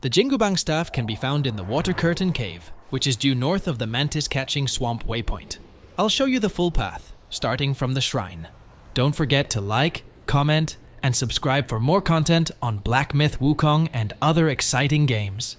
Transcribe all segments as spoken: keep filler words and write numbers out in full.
The Jingubang staff can be found in the Water Curtain Cave, which is due north of the Mantis Catching Swamp waypoint. I'll show you the full path, starting from the shrine. Don't forget to like, comment, and subscribe for more content on Black Myth Wukong and other exciting games.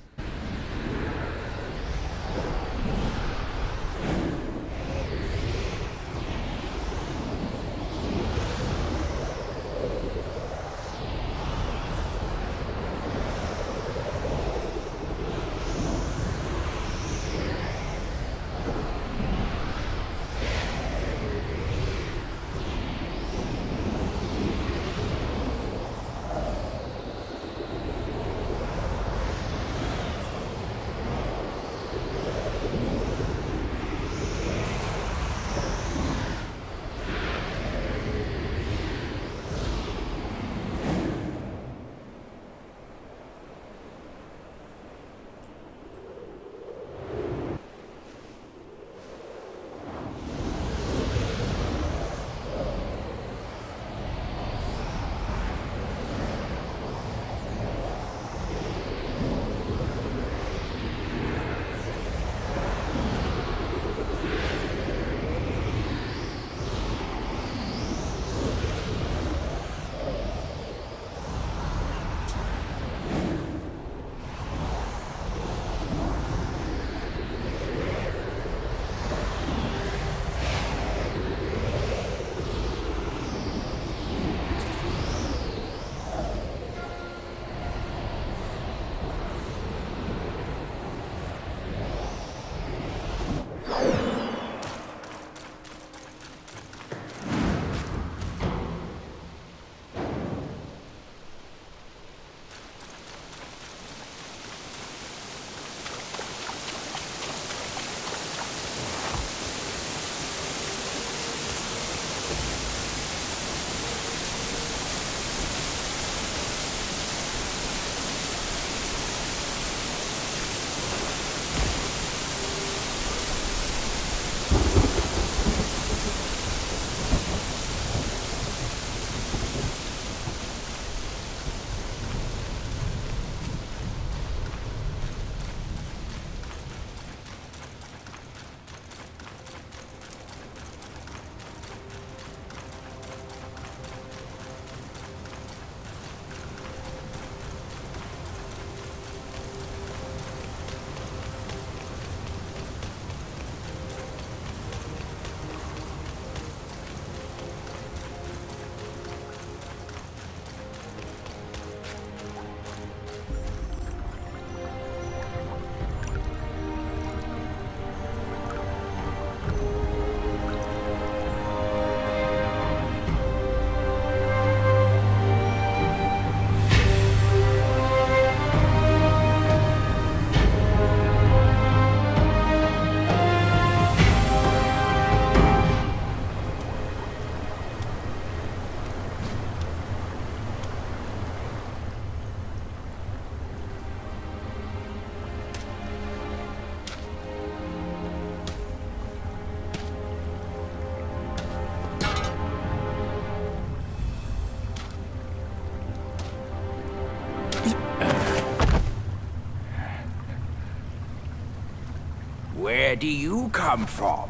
Where do you come from,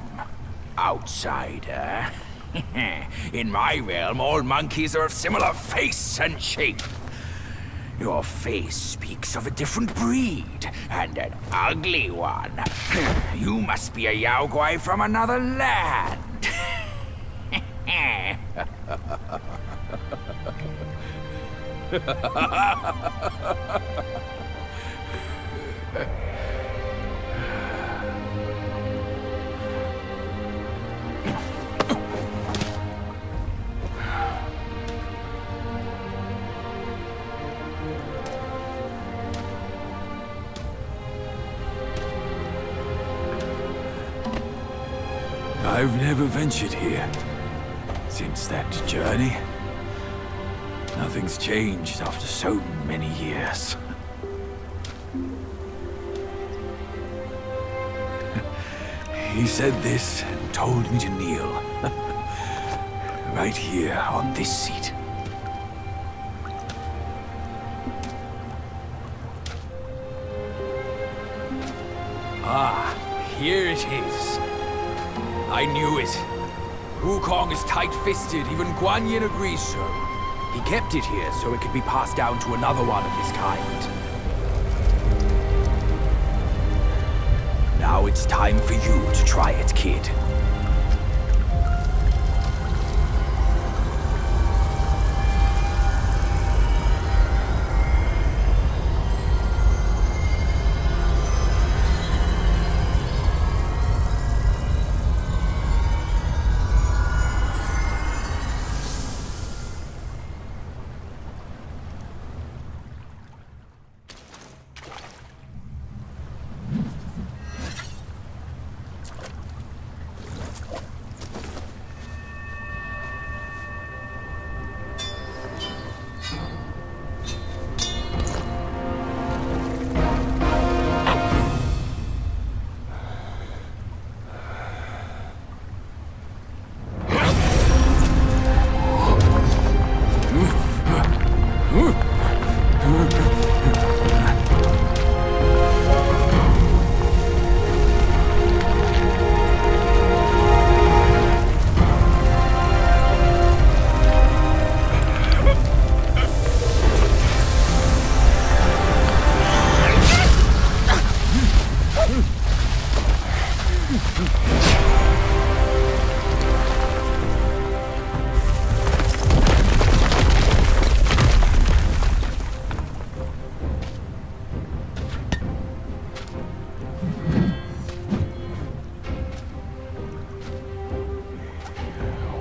outsider? In my realm, all monkeys are of similar face and shape. Your face speaks of a different breed, and an ugly one. You must be a Yaoguai from another land. I've never ventured here since that journey. Nothing's changed after so many years. He said this and told me to kneel. Right here, on this seat. Ah, here it is. I knew it. Wukong is tight-fisted, even Guan Yin agrees so. He kept it here so it could be passed down to another one of his kind. Now it's time for you to try it, kid.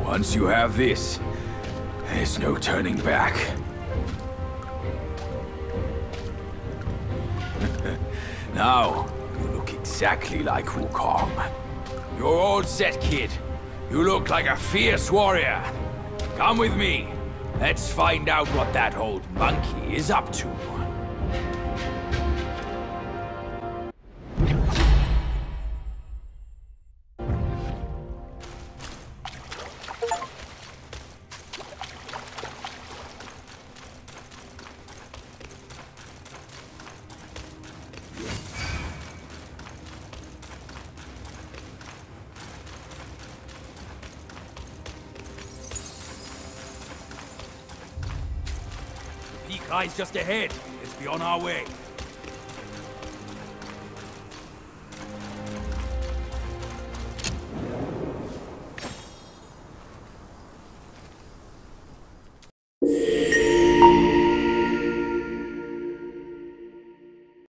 Once you have this, there's no turning back. Now, you look exactly like Wukong. You're all set, kid. You look like a fierce warrior. Come with me. Let's find out what that old monkey is up to. Eyes just ahead. Let's be on our way.